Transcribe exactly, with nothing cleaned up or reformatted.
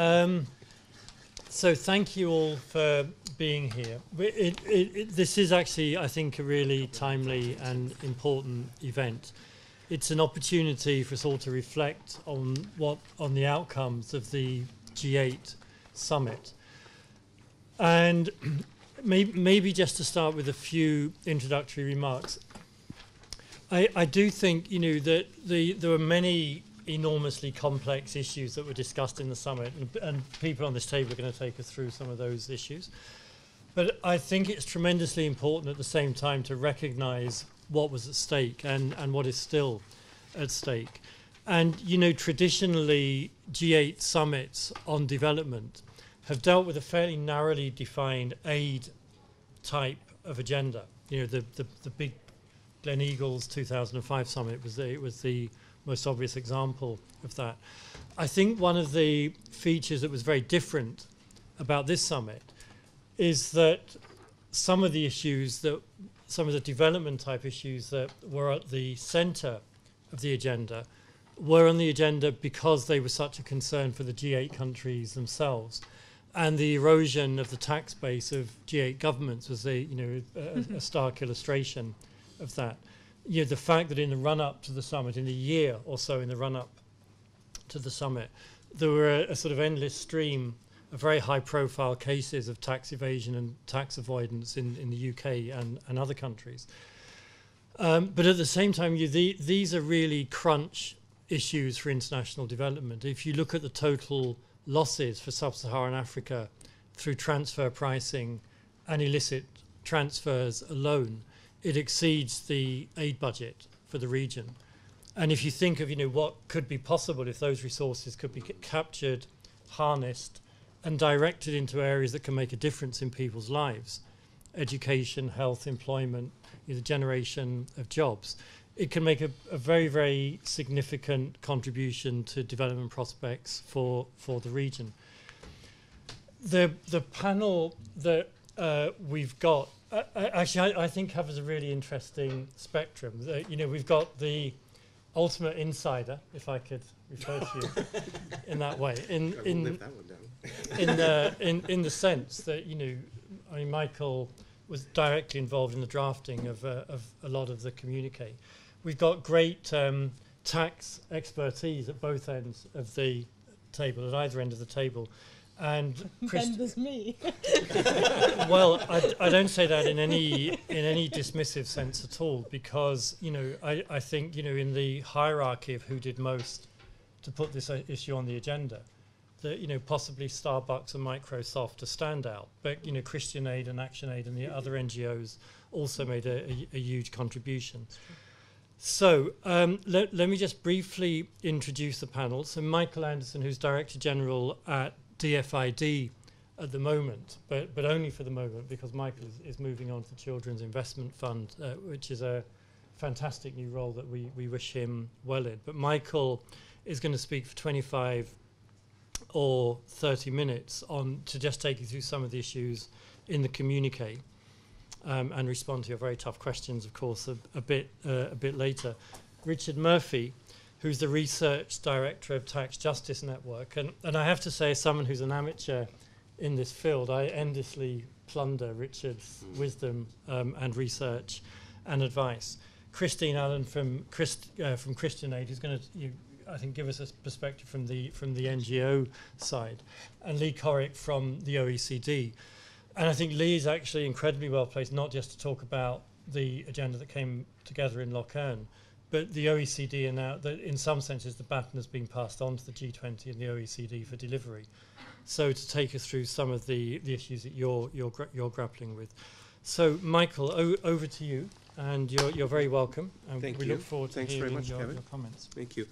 Um, so thank you all for being here. It, it, it, this is actually, I think, a really timely and important event. It's an opportunity for us all to reflect on what on the outcomes of the G eight summit. And maybe, maybe just to start with a few introductory remarks. I, I do think, you know, that the, there were many enormously complex issues that were discussed in the summit, and, and people on this table are going to take us through some of those issues. But I think it's tremendously important at the same time to recognize what was at stake and, and what is still at stake. And, you know, traditionally, G eight summits on development have dealt with a fairly narrowly defined aid type of agenda. You know, the, the, the big Gleneagles two thousand five summit was the, it was the most obvious example of that. I think one of the features that was very different about this summit is that some of the issues that, some of the development type issues that were at the center of the agenda were on the agenda because they were such a concern for the G eight countries themselves. And the erosion of the tax base of G eight governments was a, you know, a, a stark illustration of that. You know, the fact that in the run-up to the summit, in the year or so in the run-up to the summit, there were a, a sort of endless stream of very high-profile cases of tax evasion and tax avoidance in, in the U K and, and other countries. Um, but at the same time, you, the, these are really crunch issues for international development. If you look at the total losses for sub-Saharan Africa through transfer pricing and illicit transfers alone, it exceeds the aid budget for the region. And if you think of, you know, what could be possible if those resources could be captured, harnessed, and directed into areas that can make a difference in people's lives, education, health, employment, you know, the generation of jobs, it can make a, a very, very significant contribution to development prospects for, for the region. The, the panel that uh, we've got, uh, actually, I, I think covers a really interesting spectrum. Uh, you know, we've got the ultimate insider, if I could refer to you in that way, in in, live that one down. in the in in the sense that, you know, I mean, Michael was directly involved in the drafting of uh, of a lot of the communique. We've got great um, tax expertise at both ends of the table, at either end of the table. And then there's me. Well, I, I don't say that in any in any dismissive sense at all, because, you know, I, I think, you know, in the hierarchy of who did most to put this uh, issue on the agenda, that, you know, possibly Starbucks and Microsoft are standout, but, you know, Christian Aid and Action Aid and the other N G Os also made a, a, a huge contribution. So um, le let me just briefly introduce the panel. So Michael Anderson, who's Director General at D F I D at the moment, but, but only for the moment, because Michael is, is moving on to the Children's Investment Fund, uh, which is a fantastic new role that we, we wish him well in. But Michael is going to speak for twenty-five or thirty minutes on to just take you through some of the issues in the communique, um, and respond to your very tough questions, of course, a, a bit uh, a bit later. Richard Murphy, who's the research director of Tax Justice Network. And, and I have to say, as someone who's an amateur in this field, I endlessly plunder Richard's wisdom um, and research and advice. Christine Allen from, Christ, uh, from Christian Aid is going to, I think, give us a perspective from the, from the N G O side. And Lee Corrick from the O E C D. And I think Lee is actually incredibly well placed, not just to talk about the agenda that came together in Lough Erne, but the O E C D, and now, the, in some senses, the baton has been passed on to the G twenty and the O E C D for delivery. So to take us through some of the, the issues that you're, you're, gra you're grappling with. So, Michael, over to you, and you're, you're very welcome. And Thank we you. look forward to Thanks hearing very much, your, Kevin. your comments. Thank you.